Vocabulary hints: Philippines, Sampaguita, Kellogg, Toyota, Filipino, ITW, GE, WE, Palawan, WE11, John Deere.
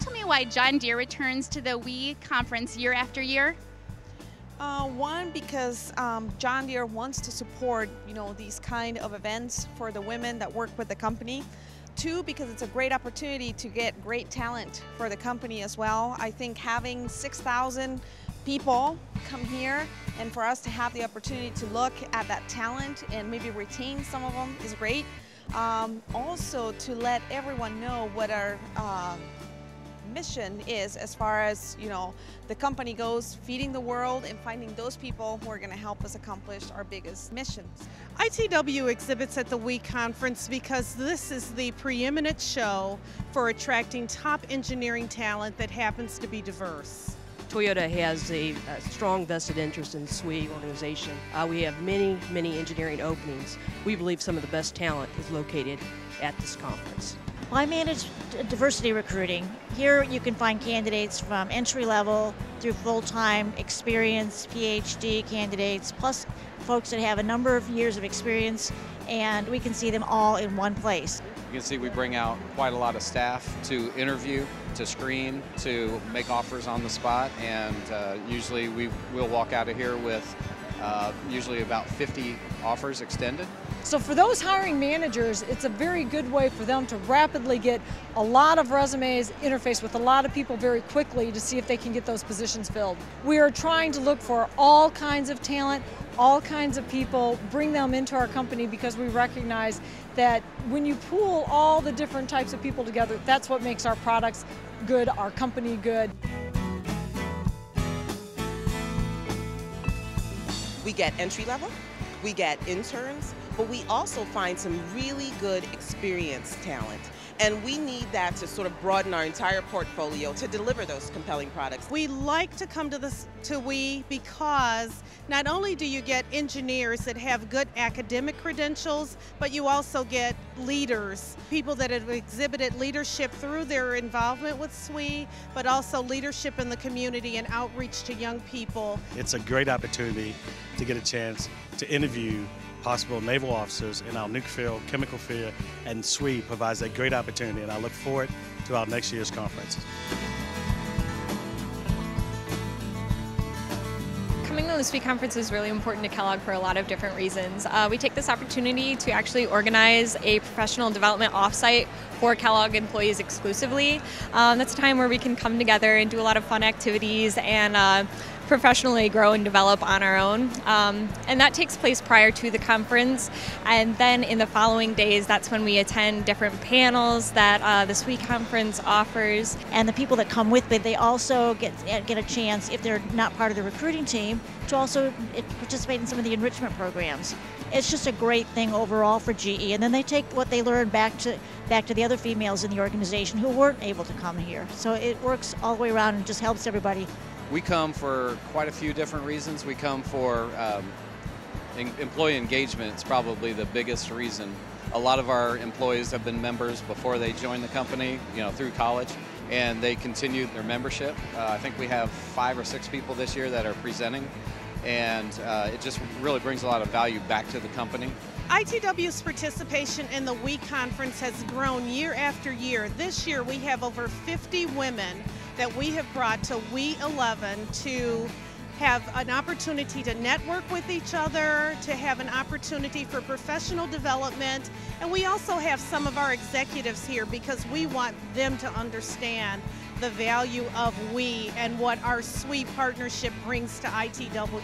tell me why John Deere returns to the WE conference year after year? One, because John Deere wants to support, these kind of events for the women that work with the company. Two, because it's a great opportunity to get great talent for the company as well. I think having 6,000 people come here and for us to have the opportunity to look at that talent and maybe retain some of them is great. Also, to let everyone know what our mission is as far as, the company goes, feeding the world and finding those people who are going to help us accomplish our biggest missions. ITW exhibits at the WE conference because this is the preeminent show for attracting top engineering talent that happens to be diverse. Toyota has a strong vested interest in this WE organization. We have many engineering openings. We believe some of the best talent is located at this conference. Well, I manage diversity recruiting. Here you can find candidates from entry level through full-time experience, PhD candidates, plus folks that have a number of years of experience, and we can see them all in one place. You can see we bring out quite a lot of staff to interview, to screen, to make offers on the spot, and usually we'll walk out of here with usually about 50 offers extended. So for those hiring managers, it's a very good way for them to rapidly get a lot of resumes, interface with a lot of people very quickly to see if they can get those positions filled. We are trying to look for all kinds of talent, all kinds of people, bring them into our company because we recognize that when you pool all the different types of people together, that's what makes our products good, our company good. We get entry level, we get interns, but we also find some really good experienced talent. And we need that to sort of broaden our entire portfolio to deliver those compelling products. We like to come to WE because not only do you get engineers that have good academic credentials, but you also get leaders, people that have exhibited leadership through their involvement with WE, but also leadership in the community and outreach to young people. It's a great opportunity to get a chance to interview possible naval officers in our nuke field, chemical field, and WE provides a great opportunity, and I look forward to our next year's conferences. Coming to the WE conference is really important to Kellogg for a lot of different reasons. We take this opportunity to actually organize a professional development offsite for Kellogg employees exclusively. That's a time where we can come together and do a lot of fun activities and professionally grow and develop on our own. And that takes place prior to the conference. And then in the following days, that's when we attend different panels that the WE conference offers. And the people that come with it, they also get a chance, if they're not part of the recruiting team, to also participate in some of the enrichment programs. It's just a great thing overall for GE. And then they take what they learn back to the other females in the organization who weren't able to come here. So it works all the way around and just helps everybody. We come for quite a few different reasons. We come for employee engagement. It's probably the biggest reason. A lot of our employees have been members before they joined the company, through college, and they continued their membership. I think we have 5 or 6 people this year that are presenting, and it just really brings a lot of value back to the company. ITW's participation in the WE conference has grown year after year. This year we have over 50 women that we have brought to WE11 to have an opportunity to network with each other, to have an opportunity for professional development, and we also have some of our executives here because we want them to understand the value of WE and what our WE partnership brings to ITW.